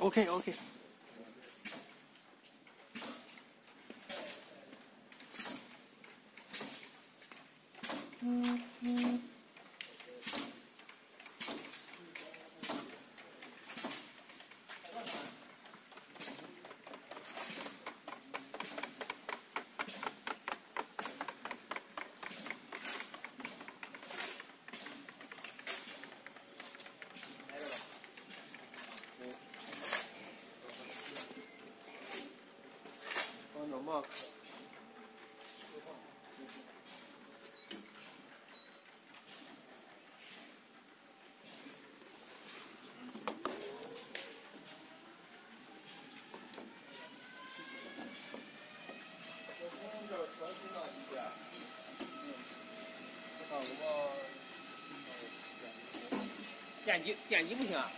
OK。电机不行啊。